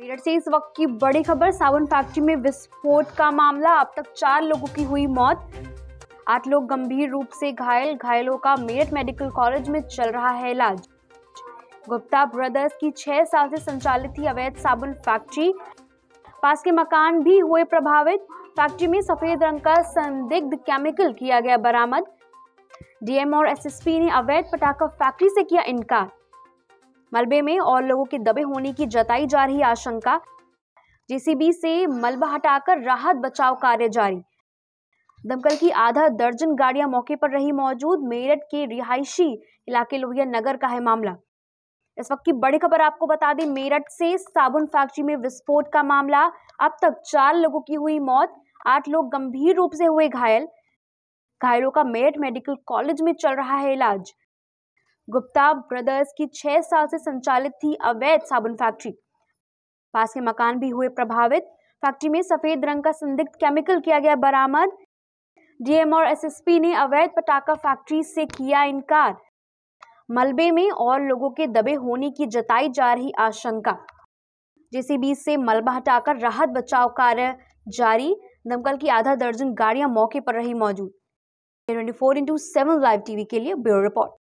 मेरठ से इस वक्त की बड़ी खबर, साबुन फैक्ट्री में विस्फोट का मामला, अब तक 4 लोगों की हुई मौत, 8 लोग गंभीर रूप से घायल, घायलों का मेरठ मेडिकल कॉलेज में चल रहा है इलाज। गुप्ता ब्रदर्स की 6 साल से संचालित थी अवैध साबुन फैक्ट्री, पास के मकान भी हुए प्रभावित। फैक्ट्री में सफेद रंग का संदिग्ध केमिकल किया गया बरामद। डीएम और एसएसपी ने अवैध पटाखा फैक्ट्री से किया इनकार। मलबे में और लोगों के दबे होने की जताई जा रही आशंका, जेसीबी से मलबा हटाकर राहत बचाव कार्य जारी। दमकल की आधा दर्जन गाड़ियां मौके पर रही मौजूद। मेरठ के रिहायशी इलाके लोहिया नगर का है मामला। इस वक्त की बड़ी खबर आपको बता दें, मेरठ से साबुन फैक्ट्री में विस्फोट का मामला, अब तक 4 लोगों की हुई मौत, 8 लोग गंभीर रूप से हुए घायल, घायलों का मेरठ मेडिकल कॉलेज में चल रहा है इलाज। गुप्ता ब्रदर्स की 6 साल से संचालित थी अवैध साबुन फैक्ट्री, पास के मकान भी हुए प्रभावित। फैक्ट्री में सफेद रंग का संदिग्ध केमिकल किया गया बरामद। डीएम और एसएसपी ने अवैध पटाखा फैक्ट्री से किया इनकार। मलबे में और लोगों के दबे होने की जताई जा रही आशंका, जेसीबी से मलबा हटाकर राहत बचाव कार्य जारी। दमकल की आधा दर्जन गाड़ियां मौके पर रही मौजूद। 24x7 लाइव टीवी के लिए ब्यूरो रिपोर्ट।